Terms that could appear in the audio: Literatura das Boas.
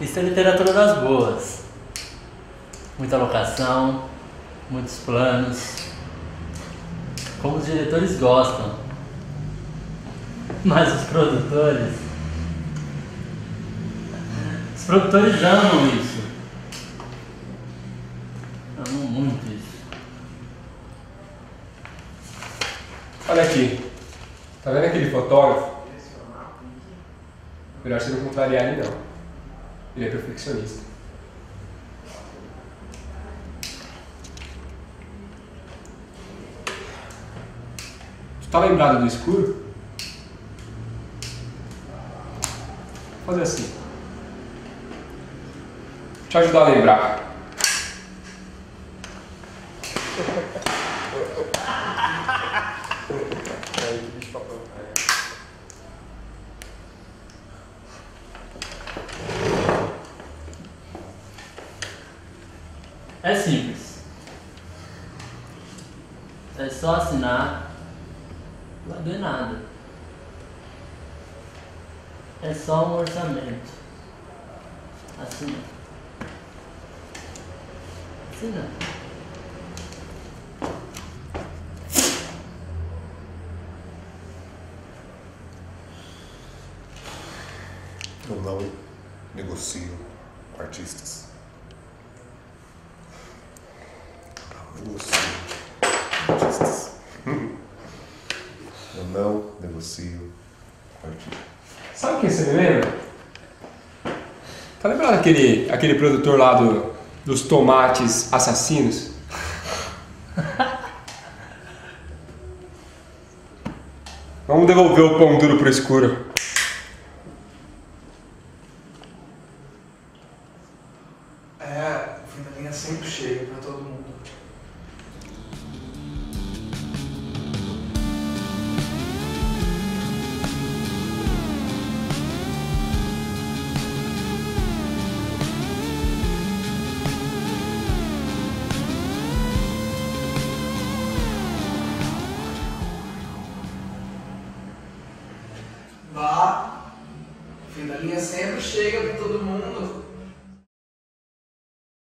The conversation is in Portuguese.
Isso é literatura das boas. Muita alocação, muitos planos, como os diretores gostam, mas os produtores amam isso, amam muito isso. Olha aqui, tá vendo aquele fotógrafo? Melhor você não contrariar ele não, ele é perfeccionista. Tá lembrado do escuro? Vou fazer assim. Vou te ajudar a lembrar. É simples. É só assinar. Não vai doer nada. É só um orçamento. Assina. Assina. Eu não negocio com artistas. Eu não negocio com artistas. Eu não negocio partido. Sabe quem você me lembra? Tá lembrado aquele produtor lá dos tomates assassinos? Vamos devolver o pão duro pro escuro. É, o fim da linha sempre chega pra todo mundo. A linha sempre chega para todo mundo.